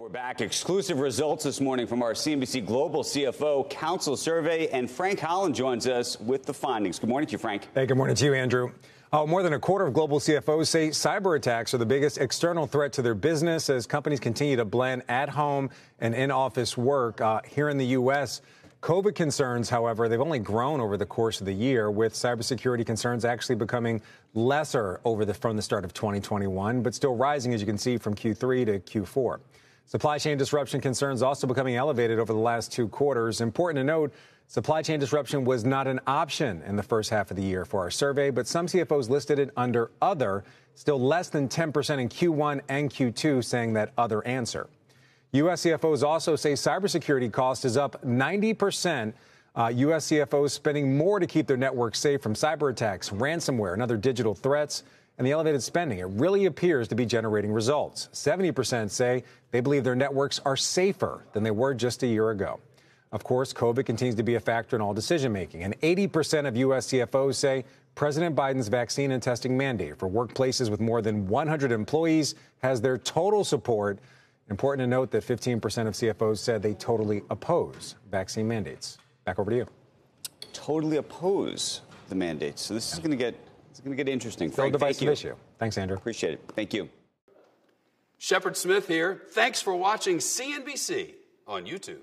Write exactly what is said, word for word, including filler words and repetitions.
We're back. Exclusive results this morning from our C N B C Global C F O Council Survey, and Frank Holland joins us with the findings. Good morning to you, Frank. Hey, good morning to you, Andrew. Uh, more than a quarter of global C F Os say cyber attacks are the biggest external threat to their business as companies continue to blend at-home and in-office work. Uh, here in the U S, COVID concerns, however, they've only grown over the course of the year, with cybersecurity concerns actually becoming lesser over the, from the start of twenty twenty-one, but still rising, as you can see, from Q three to Q four. Supply chain disruption concerns also becoming elevated over the last two quarters. Important to note, supply chain disruption was not an option in the first half of the year for our survey, but some C F Os listed it under other, still less than ten percent in Q one and Q two saying that other answer. U S C F Os also say cybersecurity cost is up ninety percent. Uh, U S C F Os spending more to keep their networks safe from cyber attacks, ransomware, and other digital threats. And the elevated spending, it really appears to be generating results. seventy percent say they believe their networks are safer than they were just a year ago. Of course, COVID continues to be a factor in all decision-making. And eighty percent of U S C F Os say President Biden's vaccine and testing mandate for workplaces with more than one hundred employees has their total support. Important to note that fifteen percent of C F Os said they totally oppose vaccine mandates. Back over to you. Totally oppose the mandates. So this is going to get... It's going to get interesting. Frank, thank you. Issue. Thanks, Andrew. Appreciate it. Thank you. Shepard Smith here. Thanks for watching C N B C on YouTube.